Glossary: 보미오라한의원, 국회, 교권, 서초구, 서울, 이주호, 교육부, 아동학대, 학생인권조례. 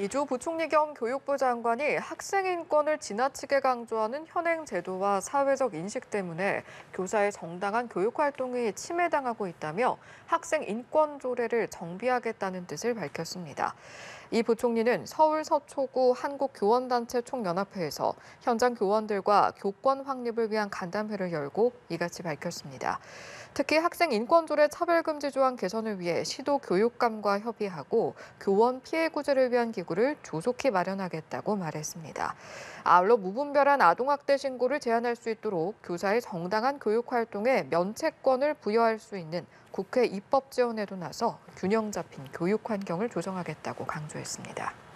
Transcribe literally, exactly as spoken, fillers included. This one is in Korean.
이주호 부총리 겸 교육부 장관이 학생 인권을 지나치게 강조하는 현행 제도와 사회적 인식 때문에 교사의 정당한 교육활동이 침해당하고 있다며 학생 인권 조례를 정비하겠다는 뜻을 밝혔습니다. 이 부총리는 서울 서초구 한국교원단체 총연합회에서 현장 교원들과 교권 확립을 위한 간담회를 열고 이같이 밝혔습니다. 특히 학생 인권 조례 차별금지 조항 개선을 위해 시도 교육감과 협의하고 교원 피해 구제를 위한 기구를 조속히 마련하겠다고 말했습니다. 아울러 무분별한 아동학대 신고를 제한할 수 있도록 교사의 정당한 교육활동에 면책권을 부여할 수 있는 국회 입법 지원에도 나서 균형 잡힌 교육 환경을 조성하겠다고 강조했습니다.